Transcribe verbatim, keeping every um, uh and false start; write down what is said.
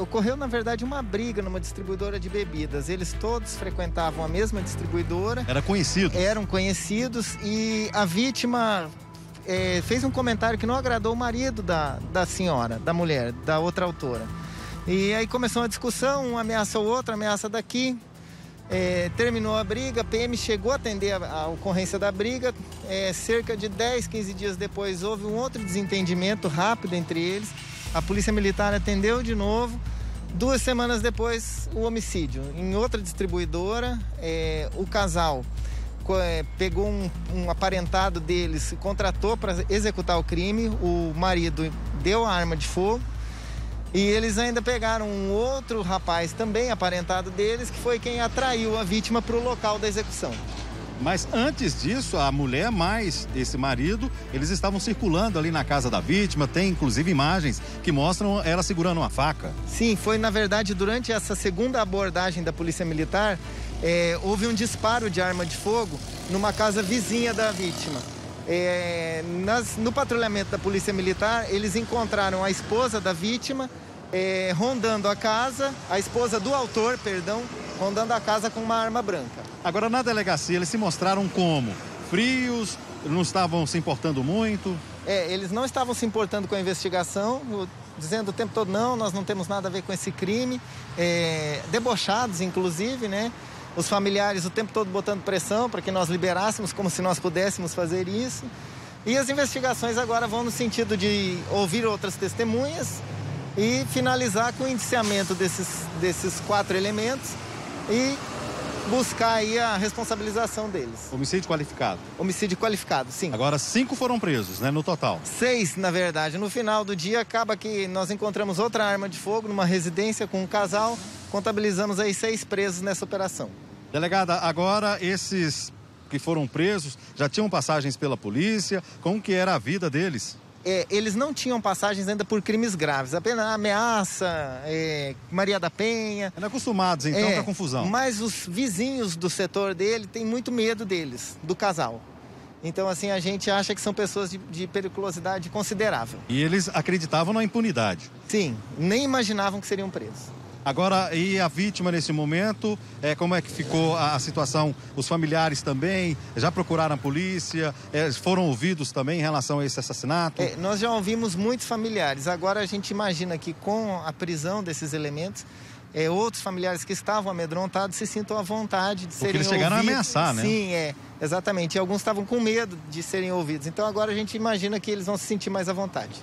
Ocorreu, na verdade, uma briga numa distribuidora de bebidas. Eles todos frequentavam a mesma distribuidora. Era conhecido. Eram conhecidos e a vítima é, fez um comentário que não agradou o marido da, da senhora, da mulher, da outra autora. E aí começou uma discussão, um ameaça o outro, ameaça daqui. É, terminou a briga, a P M chegou a atender a, a ocorrência da briga. É, cerca de dez, quinze dias depois, houve um outro desentendimento rápido entre eles. A Polícia Militar atendeu de novo. Duas semanas depois, o homicídio. Em outra distribuidora, é, o casal é, pegou um, um aparentado deles, contratou para executar o crime. O marido deu a arma de fogo. E eles ainda pegaram um outro rapaz também aparentado deles, que foi quem atraiu a vítima para o local da execução. Mas antes disso, a mulher mais esse marido, eles estavam circulando ali na casa da vítima. Tem, inclusive, imagens que mostram ela segurando uma faca. Sim, foi, na verdade, durante essa segunda abordagem da Polícia Militar, é, houve um disparo de arma de fogo numa casa vizinha da vítima. É, nas, no patrulhamento da Polícia Militar, eles encontraram a esposa da vítima é, rondando a casa, a esposa do autor, perdão, rondando a casa com uma arma branca. Agora, na delegacia, eles se mostraram como? Frios? Não estavam se importando muito? É, eles não estavam se importando com a investigação, dizendo o tempo todo, não, nós não temos nada a ver com esse crime. É, debochados, inclusive, né? Os familiares o tempo todo botando pressão para que nós liberássemos, como se nós pudéssemos fazer isso. E as investigações agora vão no sentido de ouvir outras testemunhas e finalizar com o indiciamento desses, desses quatro elementos e buscar aí a responsabilização deles. Homicídio qualificado? Homicídio qualificado, sim. Agora, cinco foram presos, né, no total? Seis, na verdade. No final do dia, acaba que nós encontramos outra arma de fogo numa residência com um casal. Contabilizamos aí seis presos nessa operação. Delegada, agora esses que foram presos já tinham passagens pela polícia? Como que era a vida deles? É, eles não tinham passagens ainda por crimes graves, apenas ameaça, é, Maria da Penha. Eram acostumados, então, é, com a confusão. Mas os vizinhos do setor dele têm muito medo deles, do casal. Então, assim, a gente acha que são pessoas de, de periculosidade considerável. E eles acreditavam na impunidade? Sim, nem imaginavam que seriam presos. Agora, e a vítima nesse momento, é, como é que ficou a, a situação? Os familiares também já procuraram a polícia, é, foram ouvidos também em relação a esse assassinato? É, nós já ouvimos muitos familiares. Agora a gente imagina que com a prisão desses elementos, é, outros familiares que estavam amedrontados se sintam à vontade de serem ouvidos. Porque eles chegaram ouvidos. A ameaçar, né? Sim, é, exatamente. E alguns estavam com medo de serem ouvidos. Então agora a gente imagina que eles vão se sentir mais à vontade.